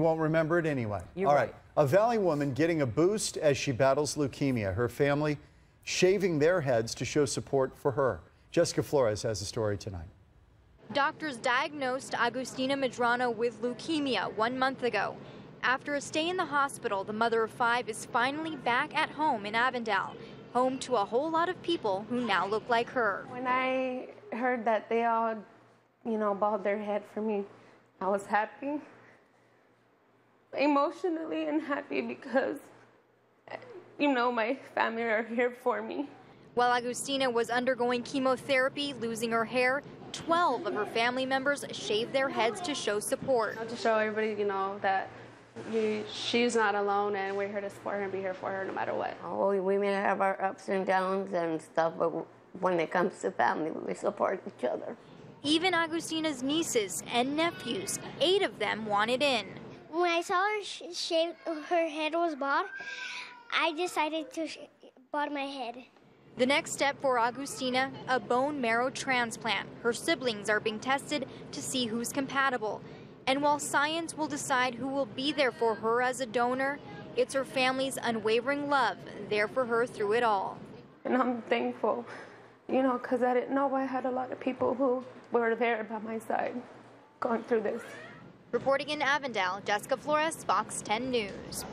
Won't remember it anyway. All right. A Valley woman getting a boost as she battles leukemia. Her family shaving their heads to show support for her. Jessica Flores has the story tonight. Doctors diagnosed Agustina Medrano with leukemia 1 month ago. After a stay in the hospital, the mother of 5 is finally back at home in Avondale, home to a whole lot of people who now look like her. When I heard that they all, you know, bowed their head for me, I was happy. Emotionally and happy because, you know, my family are here for me. While Agustina was undergoing chemotherapy, losing her hair, 12 of her family members shaved their heads to show support. To show everybody, you know, that she's not alone and we're here to support her and be here for her no matter what. Oh, we may have our ups and downs and stuff, but when it comes to family, we support each other. Even Agustina's nieces and nephews, 8 of them wanted in. When I saw her shaved, her head was bald, I decided to bald my head. The next step for Agustina, a bone marrow transplant. Her siblings are being tested to see who's compatible. And while science will decide who will be there for her as a donor, it's her family's unwavering love there for her through it all. And I'm thankful, you know, because I didn't know I had a lot of people who were there by my side going through this. Reporting in Avondale, Jessica Flores, Fox 10 News.